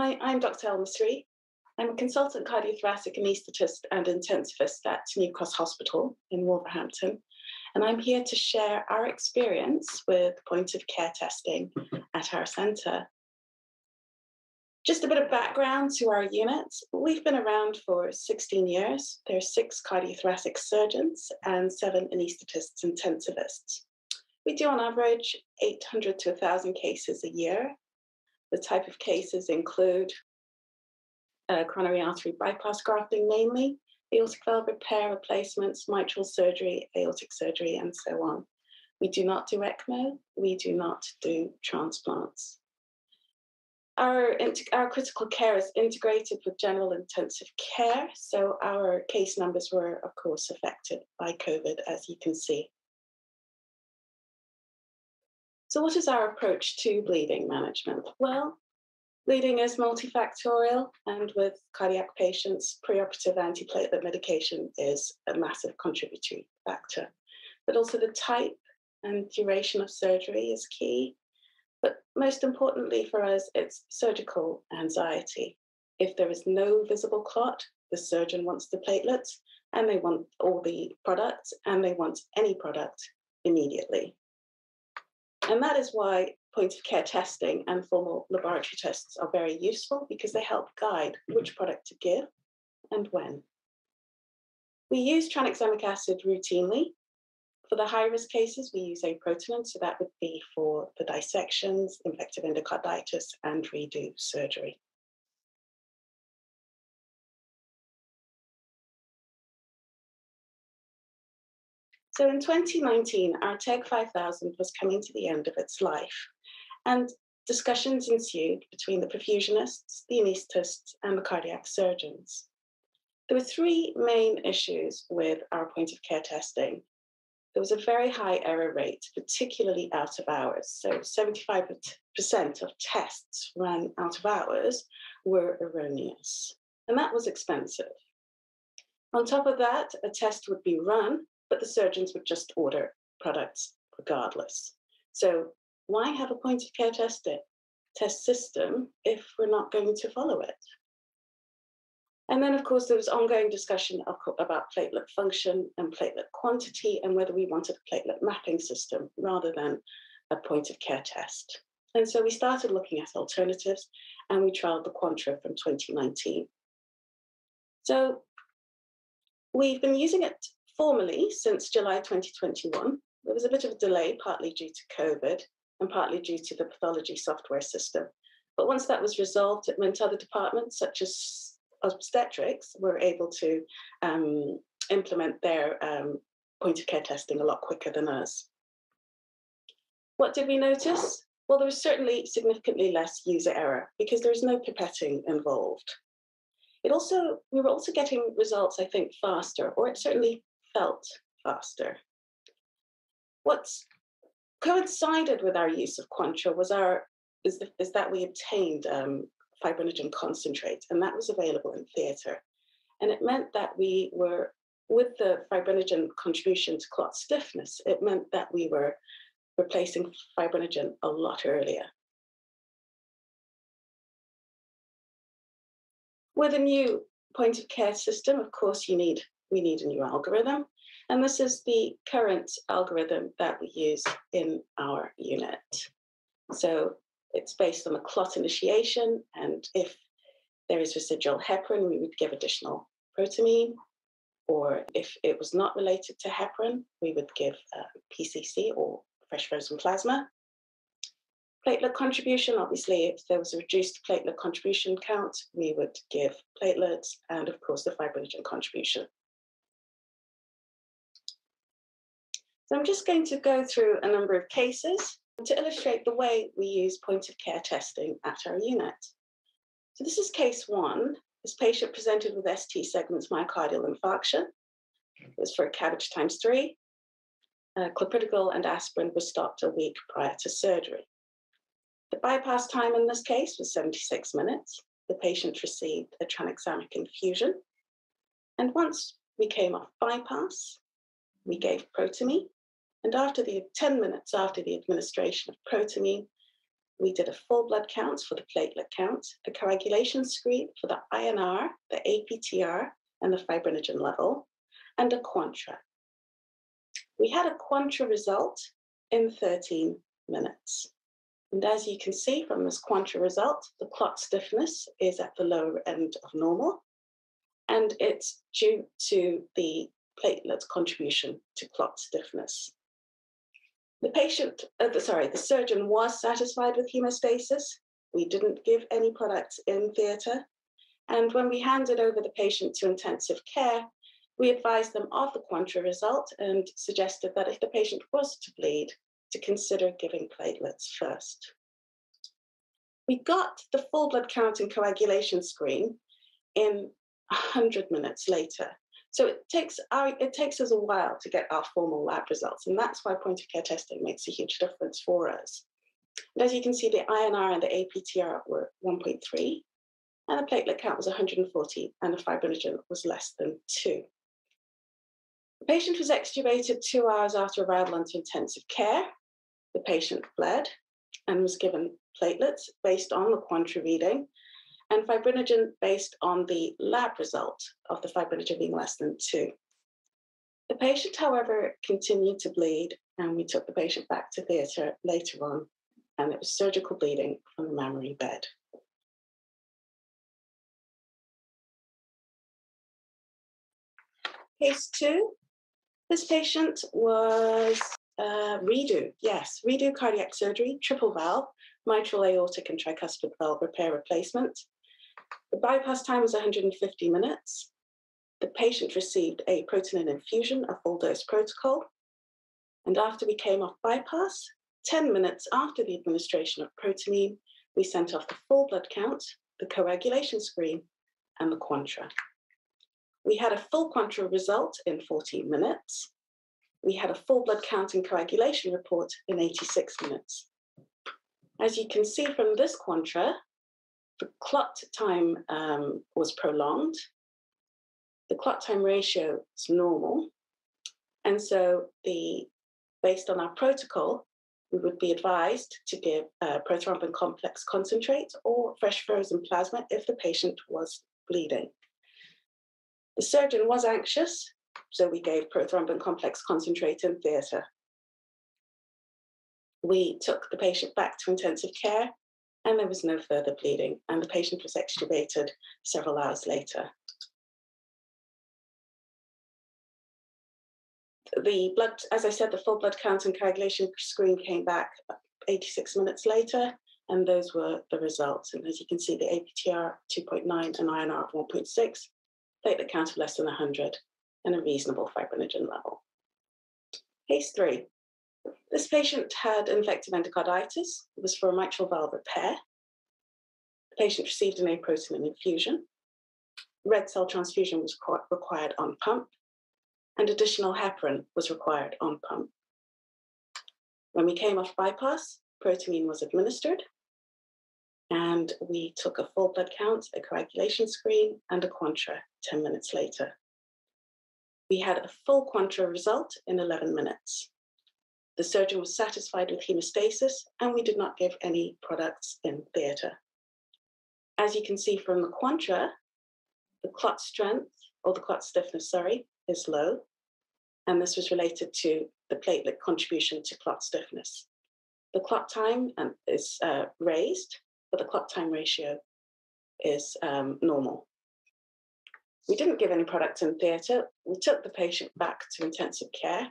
I'm Dr. El-Masri. I'm a consultant cardiothoracic anaesthetist and intensivist at New Cross Hospital in Wolverhampton, and I'm here to share our experience with point of care testing at our centre. Just a bit of background to our units. We've been around for 16 years. There are 6 cardiothoracic surgeons and 7 anaesthetists intensivists. We do on average 800 to 1,000 cases a year. The type of cases include coronary artery bypass grafting mainly, aortic valve repair, replacements, mitral surgery, aortic surgery, and so on. We do not do ECMO. We do not do transplants. Our critical care is integrated with general intensive care, so our case numbers were, of course, affected by COVID, as you can see. So what is our approach to bleeding management? Well, bleeding is multifactorial, and with cardiac patients, preoperative antiplatelet medication is a massive contributory factor. But also the type and duration of surgery is key. But most importantly for us, it's surgical anxiety. If there is no visible clot, the surgeon wants the platelets, and they want all the products, and they want any product immediately. And that is why point of care testing and formal laboratory tests are very useful, because they help guide which product to give and when. We use tranexamic acid routinely. For the high-risk cases, we use aprotinin, so that would be for the dissections, infective endocarditis, and redo surgery. So in 2019, our TEG 5000 was coming to the end of its life, and discussions ensued between the perfusionists, the anaesthetists, and the cardiac surgeons. There were 3 main issues with our point of care testing. There was a very high error rate, particularly out of hours. So 75% of tests run out of hours were erroneous, and that was expensive. On top of that, a test would be run, but the surgeons would just order products regardless. So why have a point of care test system if we're not going to follow it? And then, of course, there was ongoing discussion about platelet function and platelet quantity and whether we wanted a platelet mapping system rather than a point of care test. And so we started looking at alternatives, and we trialed the Quantra from 2019. So we've been using it formally since July 2021. There was a bit of a delay, partly due to COVID and partly due to the pathology software system. But once that was resolved, it meant other departments, such as obstetrics, were able to implement their point of care testing a lot quicker than us. What did we notice? Well, there was certainly significantly less user error because there is no pipetting involved. We were also getting results, I think, faster, or it certainly felt faster. What's coincided with our use of Quantra was that we obtained fibrinogen concentrate, and that was available in theatre. And it meant that we were, with the fibrinogen contribution to clot stiffness, it meant that we were replacing fibrinogen a lot earlier. With a new point of care system, of course, we need a new algorithm. And this is the current algorithm that we use in our unit. So it's based on a clot initiation, and if there is residual heparin, we would give additional protamine, or if it was not related to heparin, we would give PCC or fresh frozen plasma. Platelet contribution, obviously, if there was a reduced platelet contribution count, we would give platelets, and of course the fibrinogen contribution. So I'm just going to go through a number of cases to illustrate the way we use point of care testing at our unit. So this is case 1. This patient presented with ST segment myocardial infarction. It was for cabbage ×3. Clopidogrel and aspirin were stopped a week prior to surgery. The bypass time in this case was 76 minutes. The patient received a tranexamic infusion. And once we came off bypass, we gave protamine. And after 10 minutes after the administration of protamine, We did a full blood count for the platelet count, a coagulation screen for the INR, the APTR, and the fibrinogen level, and a Quantra. We had a Quantra result in 13 minutes. And as you can see from this Quantra result, the clot stiffness is at the lower end of normal, and it's due to the platelet contribution to clot stiffness. The patient, the surgeon was satisfied with hemostasis. We didn't give any products in theatre. And when we handed over the patient to intensive care, we advised them of the Quantra result and suggested that if the patient was to bleed, to consider giving platelets first. We got the full blood count and coagulation screen in 100 minutes later. So it takes us a while to get our formal lab results, and that's why point of care testing makes a huge difference for us. And as you can see, the INR and the APTR were 1.3, and the platelet count was 140, and the fibrinogen was less than 2. The patient was extubated 2 hours after arrival onto intensive care. The patient bled and was given platelets based on the Quantra reading, and fibrinogen based on the lab result of the fibrinogen being less than 2. The patient, however, continued to bleed, and we took the patient back to theatre later on, and it was surgical bleeding from the mammary bed. Case 2, this patient was redo cardiac surgery, triple valve, mitral, aortic, and tricuspid valve repair replacement. The bypass time was 150 minutes. The patient received a aprotinin infusion, a full-dose protocol. And after we came off bypass, 10 minutes after the administration of aprotinin, we sent off the full blood count, the coagulation screen, and the Quantra. We had a full Quantra result in 14 minutes. We had a full blood count and coagulation report in 86 minutes. As you can see from this Quantra, the clot time was prolonged. The clot time ratio is normal. And so based on our protocol, we would be advised to give prothrombin complex concentrate or fresh frozen plasma if the patient was bleeding. The surgeon was anxious, so we gave prothrombin complex concentrate in theatre. We took the patient back to intensive care, and there was no further bleeding, and the patient was extubated several hours later. The blood, as I said, the full blood count and coagulation screen came back 86 minutes later, and those were the results. And as you can see, the APTR 2.9 and INR of 1.6. platelet count of less than 100, and a reasonable fibrinogen level. Case 3. This patient had infective endocarditis. It was for a mitral valve repair. The patient received an aprotinin infusion. Red cell transfusion was required on pump, and additional heparin was required on pump. When we came off bypass, proteinine was administered, and we took a full blood count, a coagulation screen, and a Quantra 10 minutes later. We had a full Quantra result in 11 minutes. The surgeon was satisfied with hemostasis, and we did not give any products in theatre. As you can see from the Quantra, the clot strength, or the clot stiffness, sorry, is low, and this was related to the platelet contribution to clot stiffness. The clot time is raised, but the clot time ratio is normal. We didn't give any product in theatre. We took the patient back to intensive care.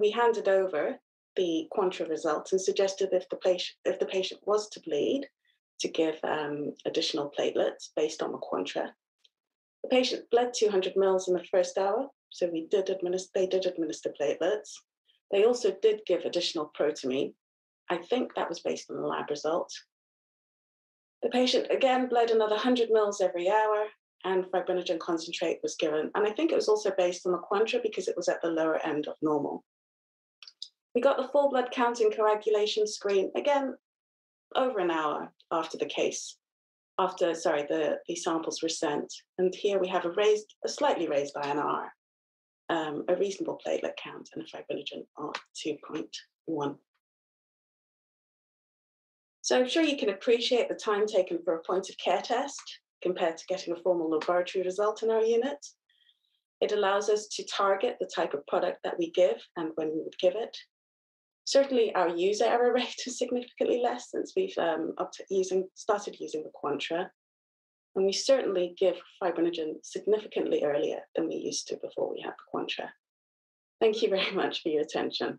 We handed over the Quantra result and suggested if the patient was to bleed, to give additional platelets based on the Quantra. The patient bled 200 mils in the first hour, so they did administer platelets. They also did give additional protamine. I think that was based on the lab result. The patient again bled another 100 mils every hour, and fibrinogen concentrate was given. And I think it was also based on the Quantra because it was at the lower end of normal. We got the full blood count and coagulation screen again over an hour after the samples were sent. And here we have a slightly raised INR, a reasonable platelet count, and a fibrinogen of 2.1. So I'm sure you can appreciate the time taken for a point of care test compared to getting a formal laboratory result in our unit. It allows us to target the type of product that we give and when we would give it. Certainly our user error rate is significantly less since we've started using the Quantra. And we certainly give fibrinogen significantly earlier than we used to before we had the Quantra. Thank you very much for your attention.